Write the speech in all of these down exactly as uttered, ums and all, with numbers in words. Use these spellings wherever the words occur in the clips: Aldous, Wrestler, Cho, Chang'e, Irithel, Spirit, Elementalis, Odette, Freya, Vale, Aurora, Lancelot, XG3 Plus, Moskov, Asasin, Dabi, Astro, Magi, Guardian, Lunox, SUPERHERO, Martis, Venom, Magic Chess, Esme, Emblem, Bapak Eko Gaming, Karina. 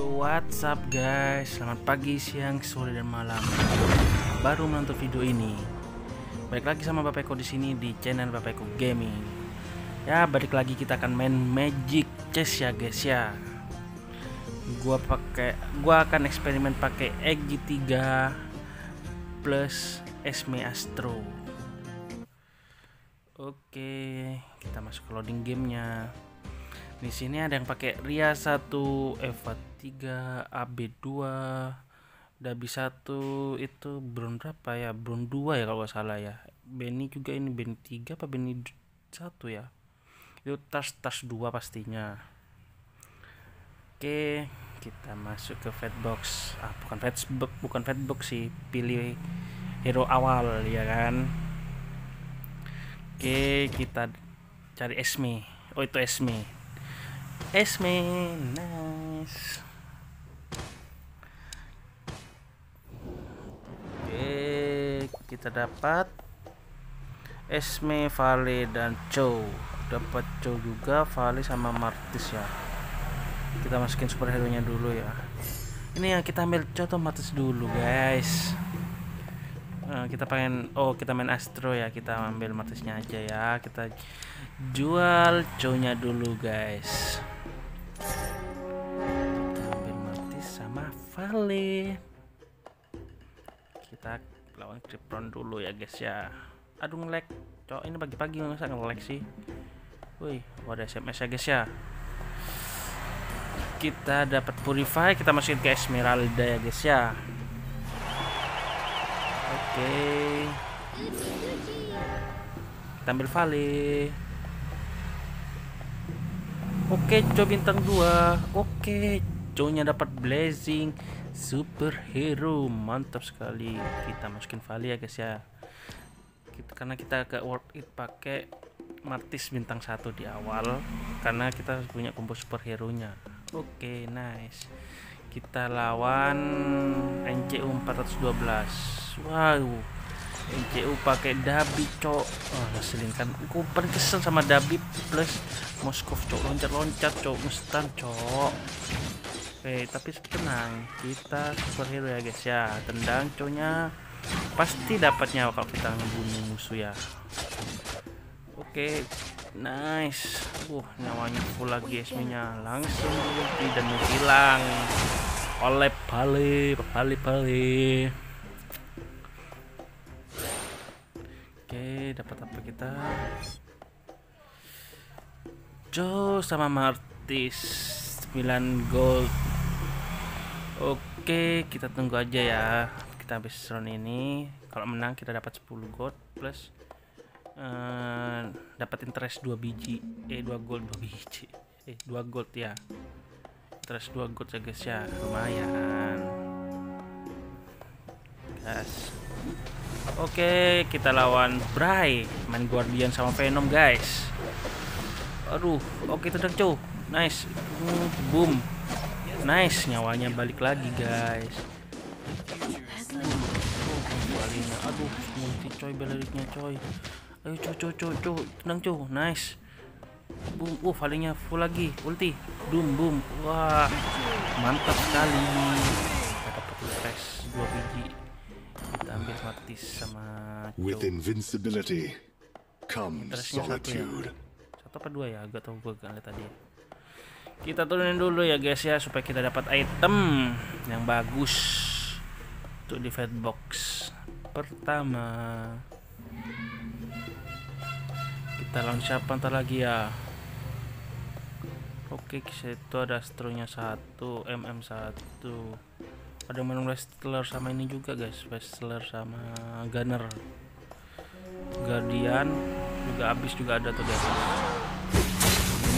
What's up guys, selamat pagi, siang, sore, dan malam. Baru menonton video ini, balik lagi sama Bapak Eko di sini di channel Bapak Eko Gaming. Ya, balik lagi kita akan main Magic Chess ya guys ya. Gua pakai, gua akan eksperimen pakai X G tiga Plus Esme Astro. Oke, kita masuk ke loading gamenya. Di sini ada yang pakai Ria satu, Eva tiga, A B dua, Dabi satu, itu Brown berapa ya? Brown dua ya kalau nggak salah ya. Benny juga, ini Benny tiga apa Benny satu ya? Itu tas-tas dua pastinya. Oke, kita masuk ke fatbox. Ah, bukan fat bukan fatbox sih, pilih hero awal ya kan. Oke, kita cari Esme. Oh, itu Esme. Esme, nice. Oke, kita dapat Esme, Vale, dan Cho. Dapat Cho juga, Vale sama Martis ya. Kita masukin superhero nya dulu ya. Ini yang kita ambil Cho atau Martis dulu guys. Nah, kita pengen, oh kita main Astro ya, kita ambil Martisnya aja ya. Kita jual Cho nya dulu guys. Sama Vale kita lawan Kripton dulu ya guys ya. Aduh nge-lag cowok ini, pagi-pagi masa nge-lag sih. Wih, ada S M S ya guys ya. Kita dapat Purify, kita masukin ke Esmeralda ya guys ya. Oke, kita ambil Vale. Oke, Cho bintang dua. Oke, Cho-nya dapat blazing superhero, mantap sekali. Kita masukin Vale ya guys ya, kita, karena kita agak worth it pakai Martis bintang satu di awal karena kita punya combo superhero nya. Oke, nice. Kita lawan N C U empat satu dua. Wow, N C U pakai Dabi cok. Oh, ngeselin kan, gue paling kesel sama Dabi plus Moskov cok, loncat-loncat cok, ngestan cok. Oke, tapi tenang, kita superhero ya guys ya. Tendang cowoknya, pasti dapatnya kalau kita ngebunuh musuh ya. Oke, nice. Uh, nyawanya full lagi Esme-nya, langsung mati dan hilang oleh Vale, Vale, Vale. Oke, dapat apa kita? Cho sama Martis sembilan gold. Oke, kita tunggu aja ya. Kita habis round ini, kalau menang kita dapat sepuluh gold plus uh, dapat interest dua biji. Eh, dua gold, dua biji. Eh, dua gold ya. Interest dua gold ya guys ya. Lumayan. Gas. Oke, kita lawan Bray, main Guardian sama Venom guys. Aduh, oke tendang Cho. Nice, boom, nice, nyawanya balik lagi guys. Kembalinya, aduh, multi coy, beleriknya coy. Ayo coy, coy, coy, coy, tenang coy, nice. Boom, uh, palingnya full lagi, ulti, boom, boom, wah, mantap sekali. Kita dapat refresh dua biji. Kita ambil Martis sama Cho. With invincibility comes solitude. Satu apa dua ya, agak tau gue gak liat tadi. Kita turunin dulu ya guys ya, supaya kita dapat item yang bagus untuk di fatbox pertama. Kita lawan siapa ntar lagi ya? Oke, itu ada Astronya satu, M M satu, ada menu Wrestler sama ini juga guys, Wrestler sama Gunner. Guardian juga habis juga ada tuh guys.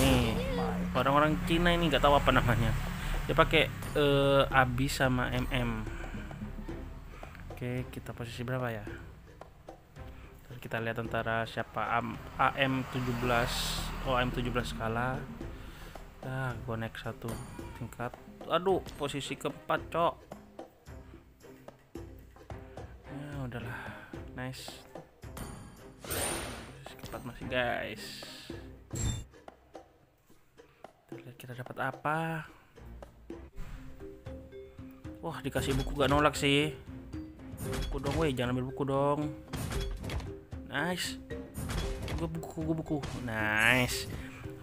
Ini orang-orang Cina ini nggak tahu apa namanya, dia pakai uh, abis sama mm. Oke, kita posisi berapa ya? Terus kita lihat antara siapa A M tujuh belas. Oh, A M tujuh belas skala. Nah, gue naik satu tingkat. Aduh, posisi keempat cok. Nah, udahlah, nice. Posisi keempat masih guys. Kita dapat apa? Wah, dikasih buku gak nolak sih. Buku dong weh, jangan ambil buku dong. Nice. Gue buku, gue buku. Nice.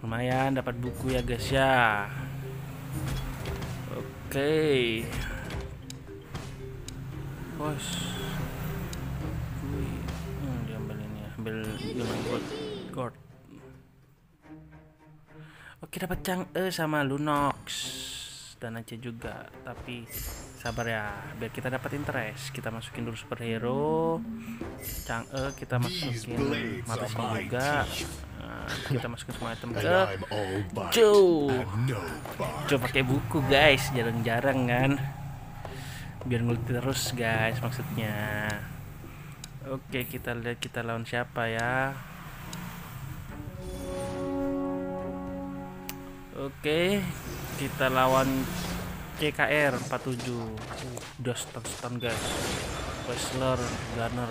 Lumayan dapat buku ya guys ya. Oke. Okay. Bos. Hmm, diambil ini ya. Ambil gold. Gold. Oke, dapat Chang'e sama Lunox. Dan aja juga, tapi sabar ya, biar kita dapat interest. Kita masukin dulu superhero Chang'e, kita masukin Martis juga, nah, kita masukin semua item ke Cho. Cho pakai buku guys, jarang-jarang kan, biar ngulik terus guys maksudnya. Oke, kita lihat kita lawan siapa ya. Oke, kita lawan C K R empat puluh tujuh. Udah stun-stun guys. Wrestler, Gunner.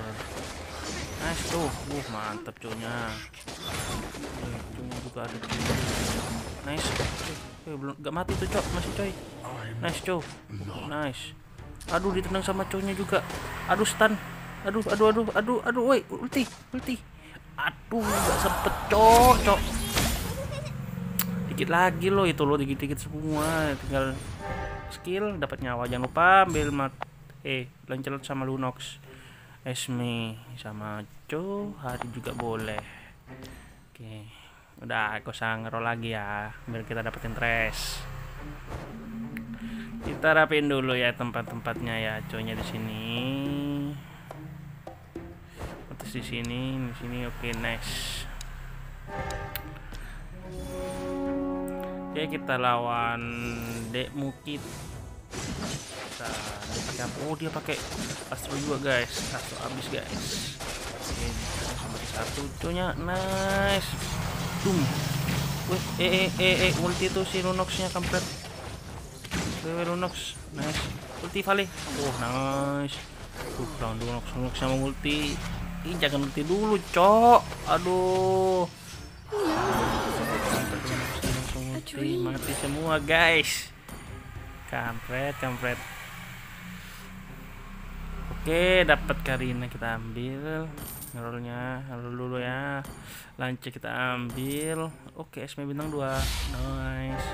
Nice tuh. Uh, mantap cunya. Cunya juga ada. Nice. Eh, belum enggak mati tuh, Cok. Masih coy. Nice, Cok. Nice. Aduh, ditendang sama Coknya juga. Aduh, stun. Aduh, aduh, aduh, aduh, aduh, woi, ulti, ulti. Aduh, enggak sempet, Cok, Cok. Dikit lagi loh itu loh, dikit-dikit semua, tinggal skill dapat nyawa. Jangan lupa ambil mat eh Lancelot sama Lunox, Esme sama Cho, hari juga boleh. Oke, udah gak usah ngerol lagi ya, biar kita dapetin trash. Kita rapiin dulu ya tempat-tempatnya ya. Cho-nya di sini, terus di sini, di sini. Oke, nice. Oke, kita lawan Dek Mukit. Kita pakai, oh dia pakai Astro juga guys, Astro habis guys. Oke, sampai satu Cho-nya, nice. Boom. Wih, eh eh eh eh ulti tuh si Lunox-nya kampret. Wih, Lunox, nice. Ulti Vale. Oh, nice. Uh, lawan Lunox, Lunox sama ulti. Ih, jangan ulti dulu, Cok. Aduh. Ih, mati semua guys, kampret kampret. Oke, dapat Karina, kita ambil ngerolnya dulu ya. Lance kita ambil. Oke, Esme bintang dua, nice.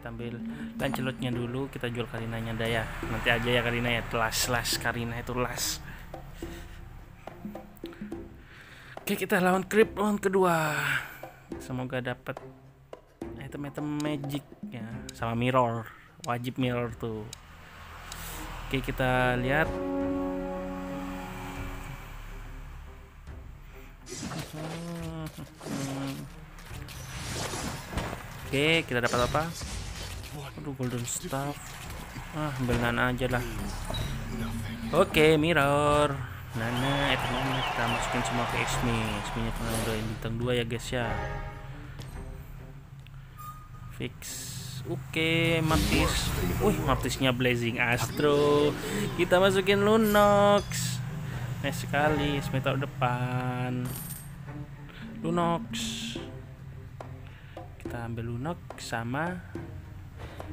Kita ambil Lancelotnya dulu, kita jual Karinanya dah ya, nanti aja ya Karina ya. Telas las Karina itu las. Oke, kita lawan creep, lawan kedua. Semoga dapat item-item magic ya, sama mirror, wajib mirror tuh. Oke, kita lihat. Oke, kita dapat apa? Aduh, golden staff. Ah, beneran aja lah. Oke, mirror. Nah, nah itemnya kita masukin semua ke X M. X M-nya penambahan bintang dua ya guys ya. Fix. Oke, okay, Martis. Wih, Martisnya blazing Astro. Kita masukin Lunox. Nice sekali, semeter depan. Lunox. Kita ambil Lunox sama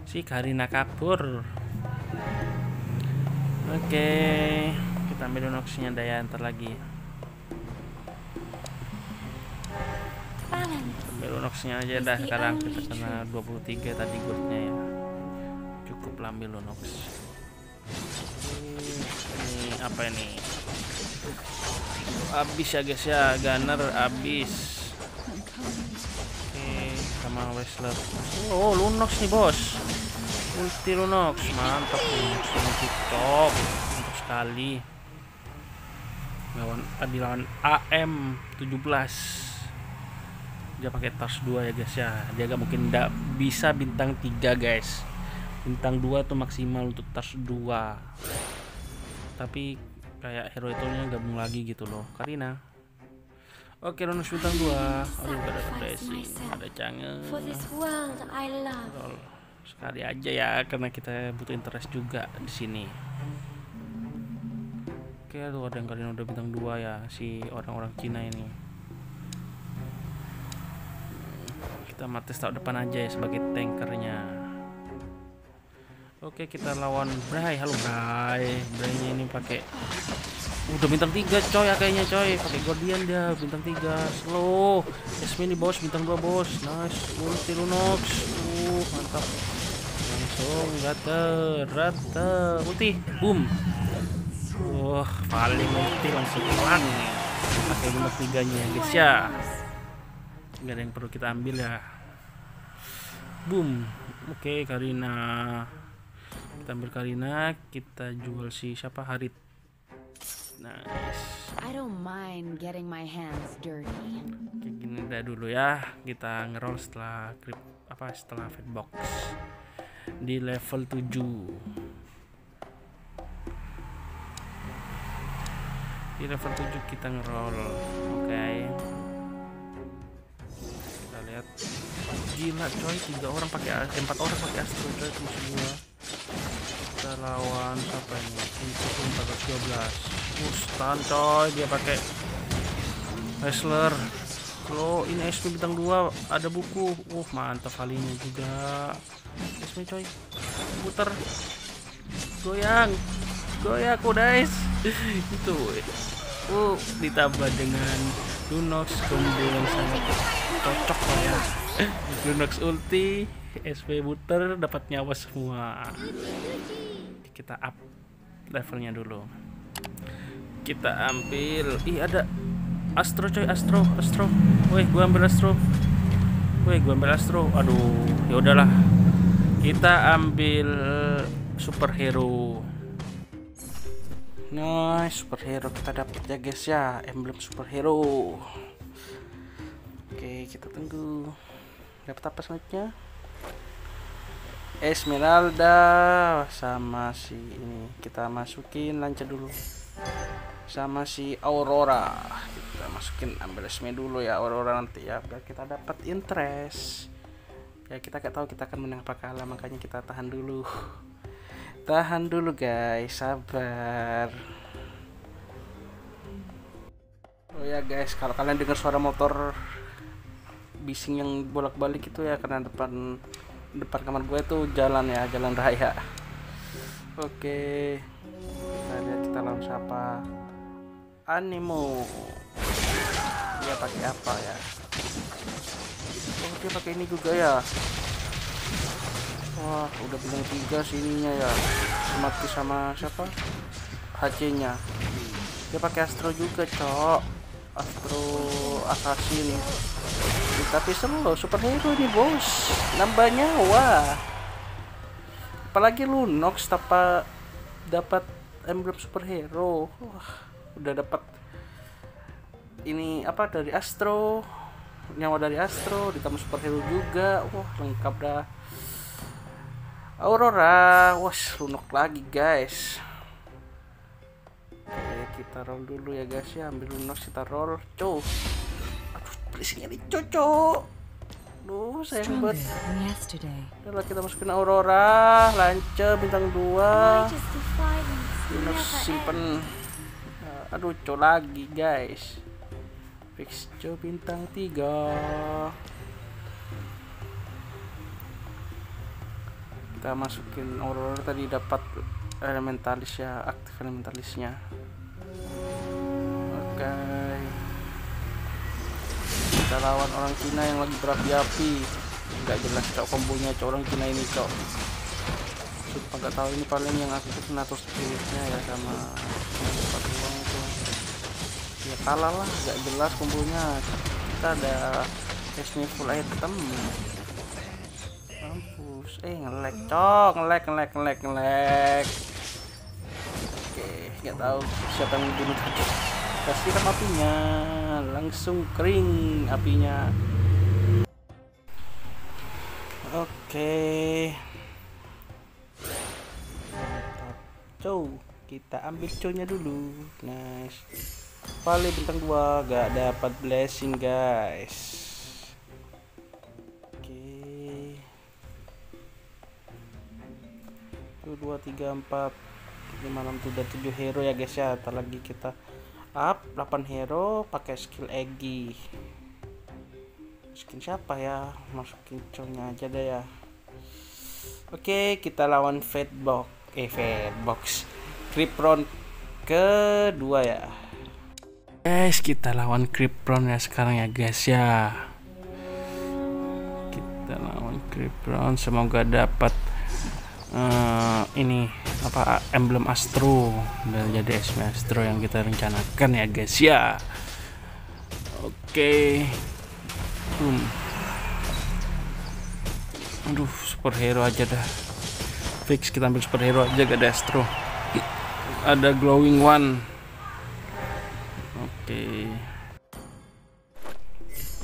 si Karina kabur. Oke, okay. Kita ambil Lunoxnya daya ntar lagi. Lunoxnya aja dah sekarang, kita kena dua puluh tiga tadi goldnya ya, cukup ambil Lunox. Ini apa ini, habis ya guys ya, Gunner habis. Oke, sama Wrestler. Oh, Lunox nih bos, ulti Lunox, mantap Lunox, top mantap sekali. Lawan tadi lawan A M tujuh belas, dia pakai tas dua ya guys ya, dia gak mungkin ndak bisa bintang tiga guys, bintang dua tuh maksimal untuk tas dua. Tapi kayak hero itu nya gabung lagi gitu loh, Karina. Oke, Lunox bintang dua. Aduh, gak ada dressing, ada Chang'e. Sekali aja ya, karena kita butuh interest juga di sini. Oke, aduh, ada yang Karina udah bintang dua ya, si orang-orang Cina ini. Kita Martis taruh depan aja ya sebagai tankernya. Oke, kita lawan Bray. Halo Bray. Braynya ini pakai udah bintang tiga coy ya kayaknya coy. Pakai Guardian dah bintang tiga. Slow. Esme ini bos bintang dua bos. Nice. Ulti Lunox. Uh, mantap. Langsung rata rata ulti. Boom. Wah, uh, paling ulti langsung hilang. Pakai bintang tiganya guys ya. Enggak ada yang perlu kita ambil ya. Boom. Oke, Karina. Kita ambil Karina, kita jual si siapa? Harit. Nice. I don't mind getting my hands dirty. Oke, gini dah dulu ya. Kita ngeroll setelah krip apa setelah fat box di level tujuh. Di level tujuh kita ngeroll. Oke. Okay. Kita lihat. Gila coy, tiga orang pakai empat orang pakai Astro coy musuh gua. Kita lawan siapa ini? empat ratus dua belas. Mustan coy, dia pakai Wrestler. Kalau ini Esme bintang dua ada buku. Uh, mantap kalinya juga. Esme coy. Puter. Goyang. Goyang guys. Itu. Uh, ditambah dengan Lunox kemudian sangat cocok lah ya. Lunox ulti, S P buter, dapat nyawa semua. Kita up levelnya dulu. Kita ambil, ih ada Astro coy, Astro, Astro. Woi, gua ambil Astro. Woi, gua ambil Astro. Aduh, ya udahlah. Kita ambil superhero. Nice, superhero kita dapat ya guys ya, emblem superhero. Oke, kita tunggu. Dapat apa selanjutnya? Esmeralda sama si ini kita masukin lancar dulu sama si Aurora. Kita masukin ambil Esme dulu ya, Aurora nanti ya biar kita dapat interest ya. Kita gak tahu kita akan menang apa kalah, makanya kita tahan dulu, tahan dulu guys, sabar. Oh ya guys, kalau kalian dengar suara motor bising yang bolak-balik itu ya karena depan depan kamar gue itu jalan ya, jalan raya. Oke, kita lihat kita langsung apa animo dia pakai apa ya. Oh dia pakai ini juga ya. Wah udah bintang tiga sininya ya, Martis sama siapa H C nya. Dia pakai Astro juga cok, Astro Asasin. Tapi seru loh, superhero nih bos, nambah nyawa. Apalagi Lunox tanpa dapat emblem superhero. Wah, udah dapat ini apa dari Astro, nyawa dari Astro ditambah superhero juga. Wah lengkap dah. Aurora, wah Lunox lagi guys. Oke, kita roll dulu ya guys ya, ambil Lunox kita roll. Cow. Belisinnya dicocok. Duh sayang banget. Udah kita masukin Aurora lancar bintang dua. Lunox simpen. uh, Aduh co lagi guys. Fix co bintang tiga. Kita masukin Aurora tadi dapat elementalis ya, aktif elementalisnya. Oke okay. Kita lawan orang Cina yang lagi berapi-api. Nggak jelas cok kombonya cok orang Cina ini cok. Sumpah nggak tahu ini paling yang aku kena terus spiritnya ya sama tempat uang itu. Ya kalah lah, nggak jelas kombonya. Kita ada Esme full item. Mampus, eh ngelag cok, ngelag ngelag ngelag ngelag. Oke, nggak tahu siapa yang dibunuh cok. Kasih kan apinya langsung kering apinya. Oke okay. Cow, kita ambil cownya dulu. Nice. Vale bintang dua gak dapat blessing guys. Oke okay. satu dua tiga empat lima enam tujuh hero ya guys ya. Ntar lagi kita up delapan hero pakai skill Egi. Skin siapa ya? Masukin cownya aja deh ya. Oke, kita lawan Fate Box. Eh, Fate Box. Creep round kedua ya. Guys, kita lawan Creep round ya sekarang ya guys ya. Kita lawan Creep round, semoga dapat uh, ini apa emblem Astro dan jadi Esme Astro yang kita rencanakan ya guys ya. Oke. Boom. Aduh, superhero aja dah. Fix kita ambil superhero aja, gak ada Astro. Ada glowing one. Oke, okay.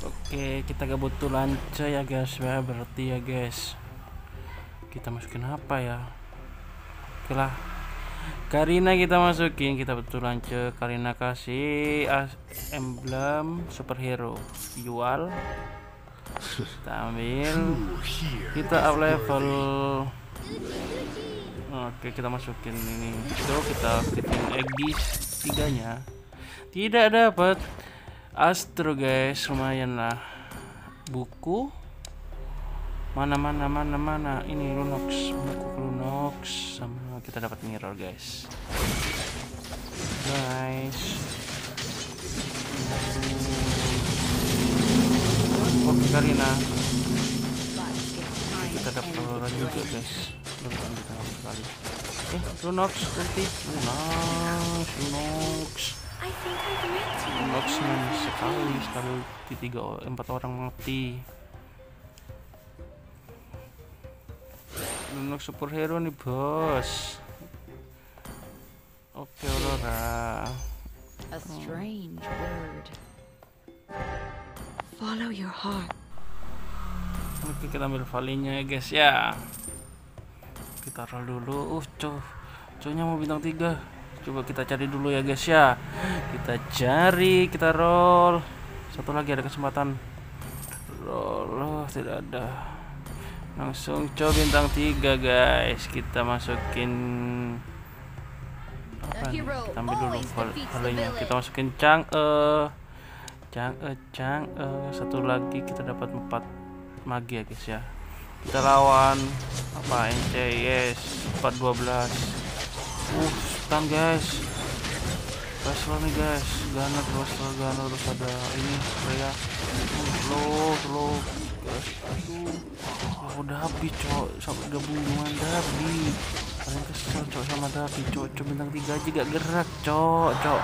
Oke, okay, kita gak butuh lanca ya guys ya, berarti ya guys. Kita masukin apa ya? Oke lah, Karina kita masukin, kita butuh lanca. Karina kasih emblem superhero, jual. Kita ambil, kita up level. Oke, kita masukin ini. So, kita aktifin X G tiga nya. Tidak dapat Astro guys, lumayan lah. Buku mana mana mana mana ini Lunox, buku Lunox sama kita dapat mirror guys. Nice. Oke, Karina. Kita dapat Aurora juga guys. Kali. Eh, Lunox, nanti Lunox, Lunox, Lunox sekali, sekali di tiga empat orang mati. Lunox superhero nih bos. Oke, Aurora. A strange word. Follow your heart. Oke, kita ambil valinya ya guys ya. Kita roll dulu. Uh, Cho, Cho nya mau bintang tiga. Coba kita cari dulu ya guys ya. Kita cari, kita roll. Satu lagi ada kesempatan. Roll, oh, tidak ada. Langsung Cho bintang tiga guys. Kita masukin apa nih? Kita ambil dulu valinya. Kita masukin Chang'e. Chang'e, Chang'e. Satu lagi kita dapat empat Magi ya guys ya. Kita lawan apa N C S empat dua belas. Uh, stun guys. Wrestler nih guys. Gunner, wrestler, gunner, terus ada ini Freya. Slow, slow. Guys, aduh. Oh, Dabi, Cok. Sampai gabungan Dabi. Paling kesel Cok sama Dabi, Cok. Cok bintang tiga aja gak gerak, Cok. Cok.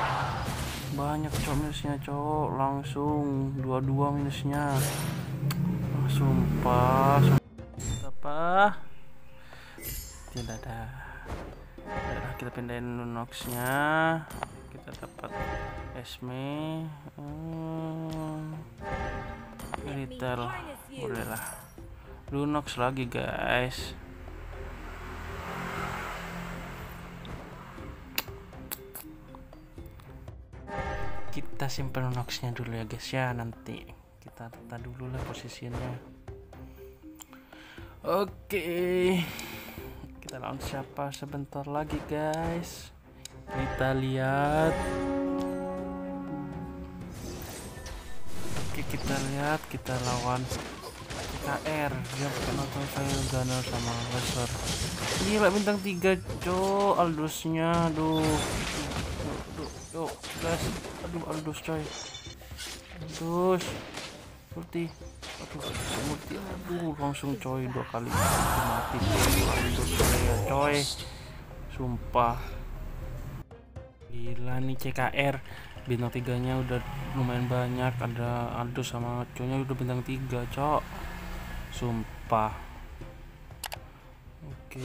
Banyak Cok minusnya, Cok. Langsung dua puluh dua minusnya. Ah, sumpah. sumpah. apa tidak ada. Nah, kita pindahin Lunox-nya, kita dapat Esme, Irithel, hmm, bolehlah Lunox lagi guys. Kita simpen Lunox-nya dulu ya guys ya, nanti kita tata dulu lah posisinya. Oke, kita lawan siapa sebentar lagi guys. Kita lihat. Oke, kita lihat, kita lawan K R. Dia pakai nonton file gunner sama wrestler. Gila bintang tiga Cho, Aldous-nya aduh. Duh, duh, guys. Aduh, Aldous coy. Aldous. Multi. Aduh, multi. Aduh, langsung coy dua kali mati coy. Sumpah. Gila nih C K R bintang tiganya udah lumayan banyak. Ada Aldous sama Cho-nya udah bintang tiga, Cok. Sumpah. Oke.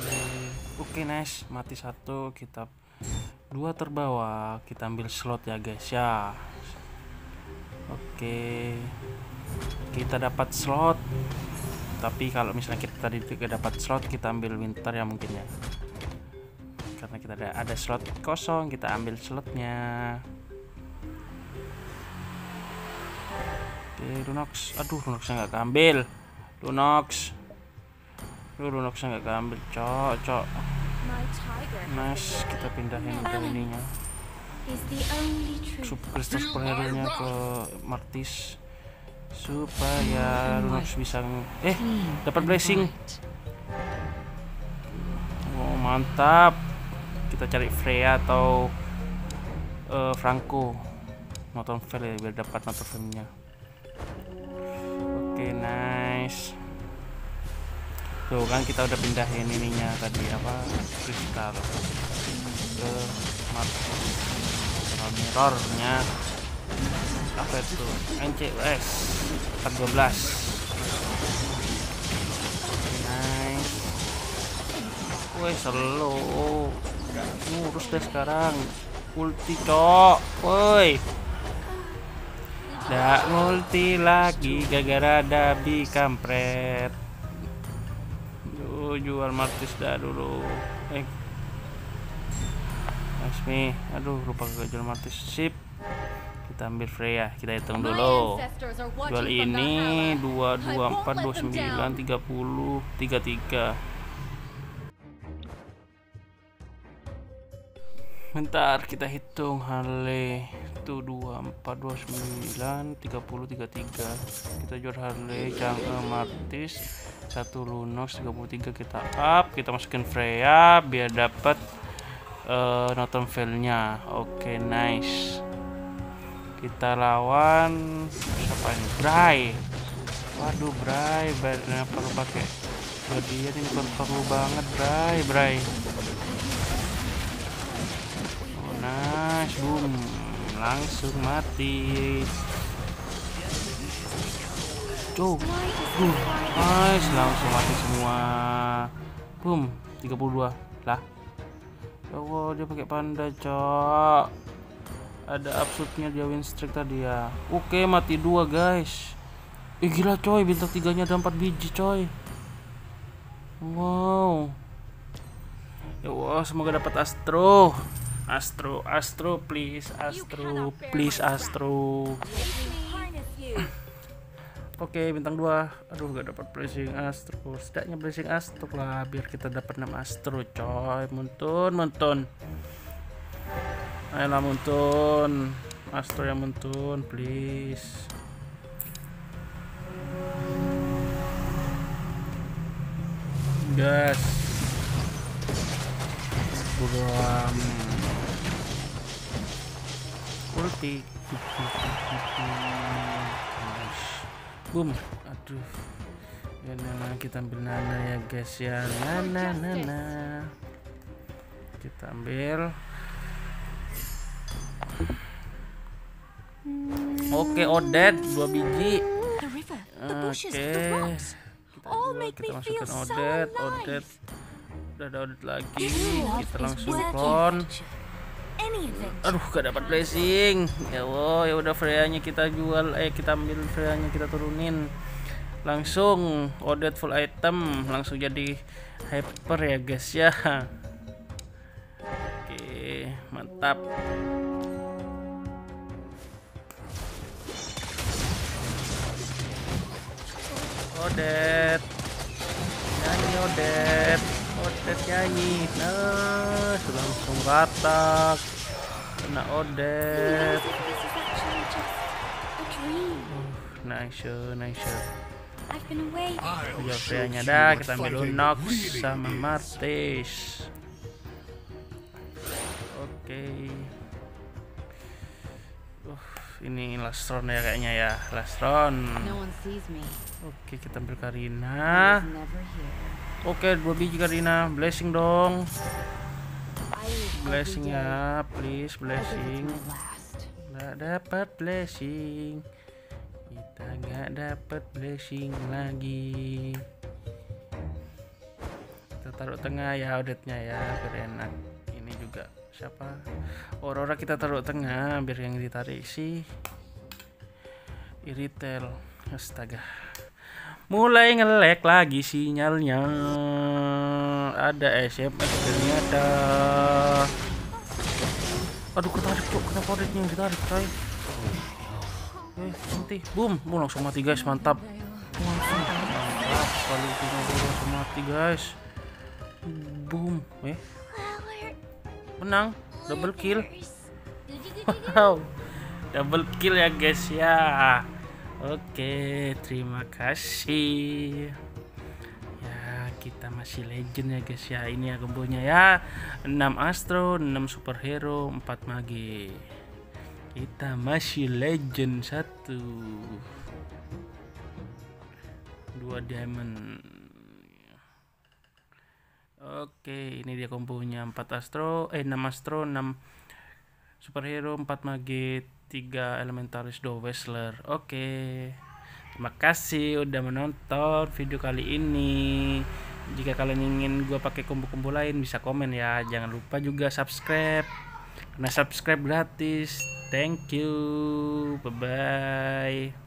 Oke, nice. Mati satu, kita dua terbawa. Kita ambil slot ya, guys ya. Oke. Kita dapat slot, tapi kalau misalnya kita tadi tidak dapat slot, kita ambil winter ya mungkin ya, karena kita ada ada slot kosong, kita ambil slotnya. Oke, Lunox, aduh Lunoxnya nggak keambil, Lunox, lu Lunoxnya nggak keambil, Cok, Cok. Nice, kita pindahin ke ininya. Kristus superhero-nya ke Martis. Supaya Lunox bisa eh dapat blessing. Mantap. Kita cari Freya atau uh, Franco. Motor Vale ya, biar dapat motor Vale-nya. Oke, okay, nice. Tuh kan kita udah pindahin ininya tadi apa? Kristal ke Martis. Mirror-nya apa itu? N C S empat dua belas. Woi, selo ngurus deh sekarang. Ulti cok, woi. Dak multi lagi gara-gara Dabi kampret. Duh, jual Martis dah dulu. Eh, Esme, aduh lupa gak jual Martis. Sip, kita ambil Freya, kita hitung dulu. Jual ini dua dua empat dua sembilan tiga puluh tiga tiga. Bentar kita hitung. Harley itu dua empat dua sembilan tiga nol tiga tiga. Kita jual Harley, Chang'e, Martis, satu Lunox tiga puluh tiga kita up, kita masukin Freya biar dapat uh, Northern Vale-nya. Oke, okay, nice. Kita lawan siapa ini? Bray. Waduh, Bray, badannya perlu pakai. Guardian ini perlu banget, Bray, Bray. Nice, boom, langsung mati. Cuk, boom, nice, langsung mati semua. Boom, tiga puluh dua lah. Ya Allah, dia pakai panda, cok. Ada absurdnya dia win streak tadi ya. Oke, mati dua guys. Eh gila coy, bintang tiganya ada empat biji coy. Wow. Ya Allah, semoga dapat Astro. Astro, Astro, please, Astro, please, Astro. Oke, okay, bintang dua. Aduh, gak dapat blessing Astro. Setidaknya blessing Astro lah, biar kita dapat enam Astro, coy. Muntun, muntun. Ayolah muntun. Astro yang muntun, please. Gas. Buram. Ulti, boom, aduh, ya nana, kita ambil nana ya guys ya, nana nana, kita ambil. Oke, okay, Odette dua biji, oke, okay. Kita masukkan Odette, Odette, udah ada Odette lagi, kita langsung kon. Aduh, gak dapat blessing. Ya Allah, ya udah Freya-nya kita jual, eh kita ambil Freya-nya kita turunin. Langsung Odette full item, langsung jadi hyper ya guys ya. Oke, mantap. Odette. Nyanyi Odette. Odette nyanyi. Nah, langsung ratak. Nah, Odette, nice, nice. Udah Freya-nya dah, kita ambil Lunox sama Martis. Oke, okay. uh, Ini last round ya kayaknya ya, last round. Oke, okay, kita ambil Karina. Oke, okay, dua biji Karina, blessing dong. Blessing ya, please, blessing. Nggak dapat blessing. Kita nggak dapat blessing lagi. Kita taruh tengah ya Odette-nya ya, biar enak. Ini juga siapa? Aurora kita taruh tengah, biar yang ditarik sih Irithel. Astaga. Mulai ngelag lagi sinyalnya. Ada S M S ternyata. Aduh, ketarik cok, kenapa Odette-nya yang ditarik coy? Eh, nanti boom, boom langsung mati guys, mantap. Langsung mantap sekali, langsung mati guys. Boom, eh. Menang, double kill. Wow. Double kill ya guys ya. Oke, terima kasih. Ya, kita masih legend ya guys ya. Ini ya gembonya ya, enam Astro, enam Superhero, empat Magi. Kita masih legend. Satu dua Diamond. Oke, ini dia kombonya, empat Astro, eh enam Astro, enam Superhero, empat Magi, tiga Elementalis, dua Wrestler. Oke, terima kasih udah menonton video kali ini. Jika kalian ingin gua pakai kombo-kombo lain bisa komen ya. Jangan lupa juga subscribe, karena subscribe gratis. Thank you, bye-bye.